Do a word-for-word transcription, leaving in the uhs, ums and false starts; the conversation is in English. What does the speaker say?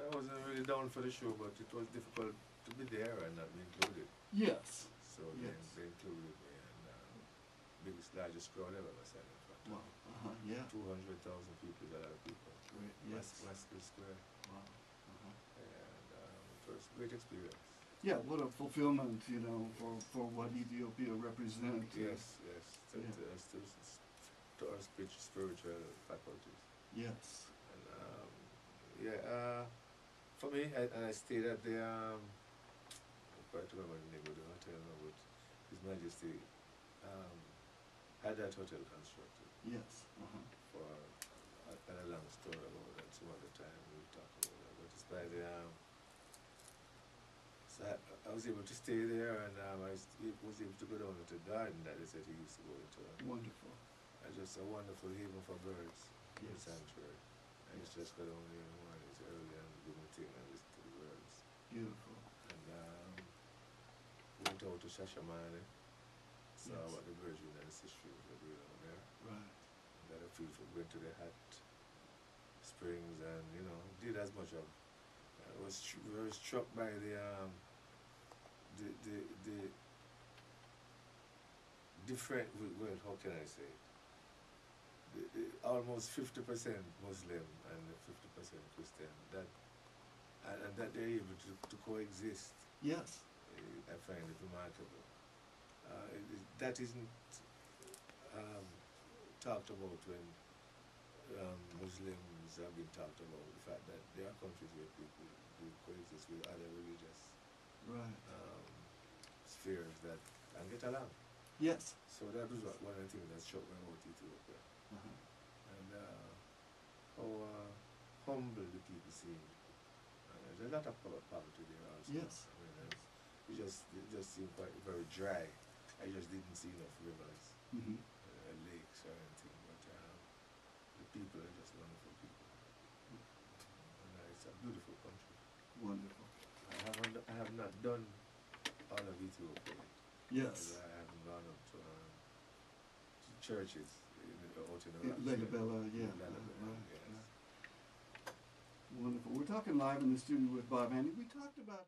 So I wasn't really down for the show, but it was difficult to be there and not be included. Yes. So yes. They, they included me, and uh, biggest, largest crowd I've ever seen. Wow. Uh-huh, yeah. two hundred thousand people is a lot of people. Great. Yes. Westfield Square. Wow. Uh-huh. And um, it was a great experience. Yeah, what a fulfillment, you know, for, for what Ethiopia represents. Yes, yes. To, yeah. to, to, to our spiritual faculties. Yes. And, um, yeah, uh, for me, I, and I stayed at the, um, I can't remember the name of the hotel, but His Majesty um, had that hotel constructed. Yes. Uh-huh. For a, a long story about that, some other time we'll talk about that, but it's by the, um, so I, I was able to stay there, and um, I was able to go down to the garden that they said he used to go into. Wonderful. And just a wonderful haven for birds. Yes. In the sanctuary. I yes. just got down there in the morning, it's early, and do my thing and listen to the birds. Beautiful. And um, went out to Shashamani, saw yes. what the birds were in the history of the down there. Right. And got a feel for going to the Hat Springs, and you know, did as much of. I was, I was struck by the, um, the, the, the different, well, how can I say, the, the almost fifty percent Muslim and fifty percent Christian, that, and, and that they're able to, to coexist. Yes. I find it remarkable. Uh, it, it, that isn't um, talked about when Um, Muslims have been talked about the fact that there are countries where people do coexist with other religious right. um, spheres that and get along. Yes. So that was one of the things that shocked me about Ethiopia. Uh-huh. And uh, how uh, humble the people seem. Uh, there's a lot of poverty there also. Yes. I mean, it just it just seemed quite very dry. I just didn't see enough rivers, mm-hmm. uh, lakes, or anything. People are just wonderful people. And it's a beautiful country. Wonderful. I haven't I have not done all of Ethiopia. Yes. I haven't gone up to, um, to churches in the Ligabella, yeah. Ligabella, yeah. Ligabella, right, yes. Right. Wonderful. We're talking live in the studio with Bob Andy. We talked about